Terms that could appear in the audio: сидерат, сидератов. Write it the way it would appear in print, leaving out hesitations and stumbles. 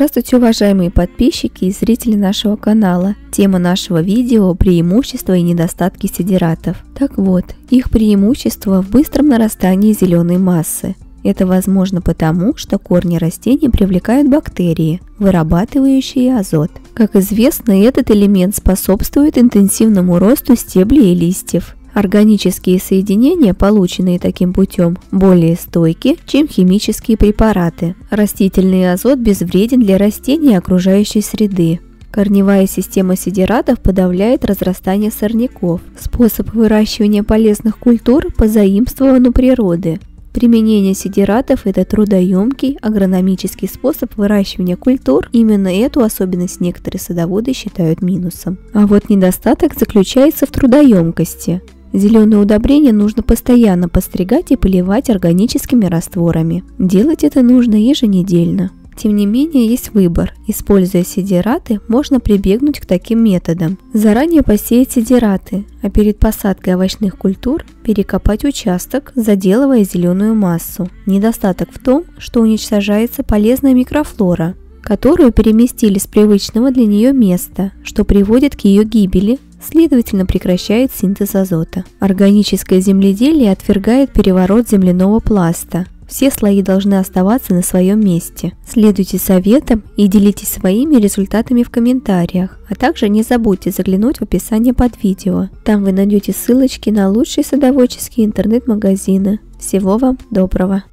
Здравствуйте, уважаемые подписчики и зрители нашего канала. Тема нашего видео – преимущества и недостатки сидератов. Так вот, их преимущество в быстром нарастании зеленой массы. Это возможно потому, что корни растений привлекают бактерии, вырабатывающие азот. Как известно, этот элемент способствует интенсивному росту стеблей и листьев. Органические соединения, полученные таким путем, более стойки, чем химические препараты. Растительный азот безвреден для растений и окружающей среды. Корневая система сидератов подавляет разрастание сорняков. Способ выращивания полезных культур позаимствован у природы. Применение сидератов – это трудоемкий агрономический способ выращивания культур. Именно эту особенность некоторые садоводы считают минусом. А вот недостаток заключается в трудоемкости. Зеленые удобрения нужно постоянно подстригать и поливать органическими растворами. Делать это нужно еженедельно. Тем не менее, есть выбор. Используя сидераты, можно прибегнуть к таким методам. Заранее посеять сидераты, а перед посадкой овощных культур перекопать участок, заделывая зеленую массу. Недостаток в том, что уничтожается полезная микрофлора, которую переместили с привычного для нее места, что приводит к ее гибели, следовательно прекращает синтез азота. Органическое земледелие отвергает переворот земляного пласта. Все слои должны оставаться на своем месте. Следуйте советам и делитесь своими результатами в комментариях, а также не забудьте заглянуть в описание под видео. Там вы найдете ссылочки на лучшие садоводческие интернет-магазины. Всего вам доброго!